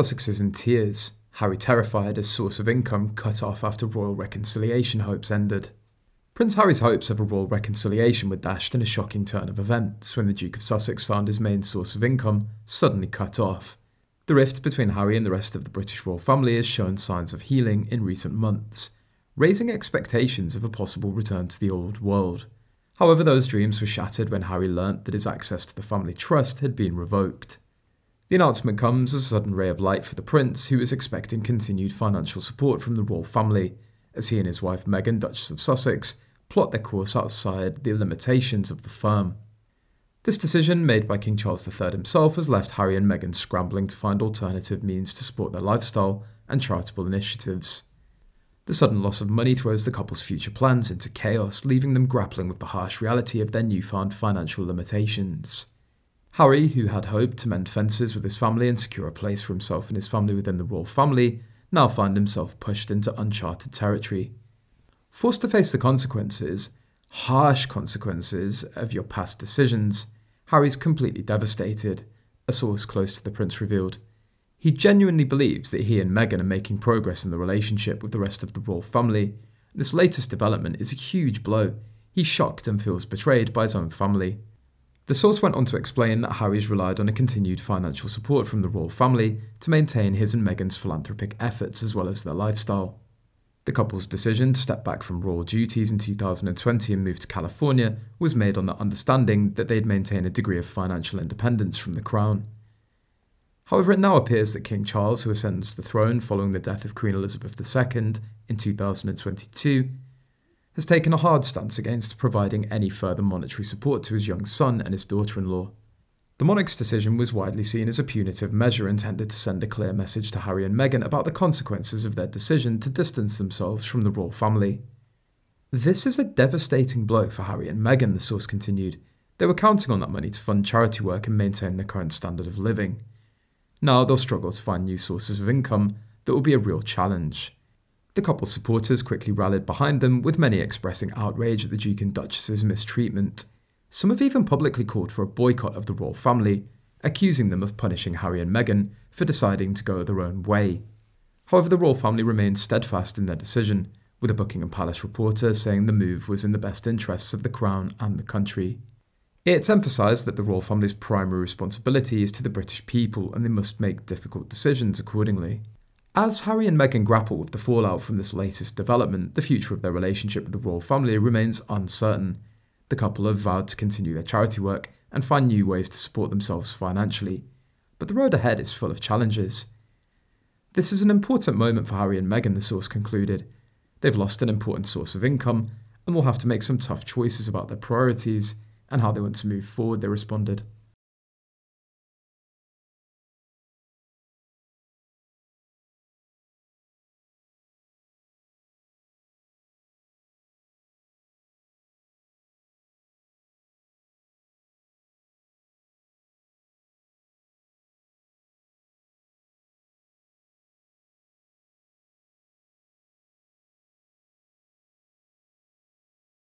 Sussex is in tears, Harry terrified as source of income cut off after royal reconciliation hopes ended. Prince Harry's hopes of a royal reconciliation were dashed in a shocking turn of events when the Duke of Sussex found his main source of income suddenly cut off. The rift between Harry and the rest of the British royal family has shown signs of healing in recent months, raising expectations of a possible return to the old world. However, those dreams were shattered when Harry learnt that his access to the family trust had been revoked. The announcement comes as a sudden ray of light for the prince, who is expecting continued financial support from the royal family, as he and his wife Meghan, Duchess of Sussex, plot their course outside the limitations of the firm. This decision, made by King Charles III himself, has left Harry and Meghan scrambling to find alternative means to support their lifestyle and charitable initiatives. The sudden loss of money throws the couple's future plans into chaos, leaving them grappling with the harsh reality of their newfound financial limitations. Harry, who had hoped to mend fences with his family and secure a place for himself and his family within the royal family, now finds himself pushed into uncharted territory. Forced to face the consequences, harsh consequences, of your past decisions, Harry's completely devastated, a source close to the prince revealed. He genuinely believes that he and Meghan are making progress in the relationship with the rest of the royal family. This latest development is a huge blow. He's shocked and feels betrayed by his own family. The source went on to explain that Harry's relied on a continued financial support from the royal family to maintain his and Meghan's philanthropic efforts as well as their lifestyle. The couple's decision to step back from royal duties in 2020 and move to California was made on the understanding that they'd maintain a degree of financial independence from the crown. However, it now appears that King Charles, who ascends the throne following the death of Queen Elizabeth II in 2022, has taken a hard stance against providing any further monetary support to his young son and his daughter-in-law. The monarch's decision was widely seen as a punitive measure intended to send a clear message to Harry and Meghan about the consequences of their decision to distance themselves from the royal family. "This is a devastating blow for Harry and Meghan," the source continued. "They were counting on that money to fund charity work and maintain their current standard of living. Now they'll struggle to find new sources of income that will be a real challenge." The couple's supporters quickly rallied behind them, with many expressing outrage at the Duke and Duchess's mistreatment. Some have even publicly called for a boycott of the royal family, accusing them of punishing Harry and Meghan for deciding to go their own way. However, the royal family remained steadfast in their decision, with a Buckingham Palace reporter saying the move was in the best interests of the crown and the country. It's emphasised that the royal family's primary responsibility is to the British people, and they must make difficult decisions accordingly. As Harry and Meghan grapple with the fallout from this latest development, the future of their relationship with the royal family remains uncertain. The couple have vowed to continue their charity work and find new ways to support themselves financially, but the road ahead is full of challenges. "This is an important moment for Harry and Meghan," the source concluded. "They've lost an important source of income and will have to make some tough choices about their priorities and how they want to move forward," they responded.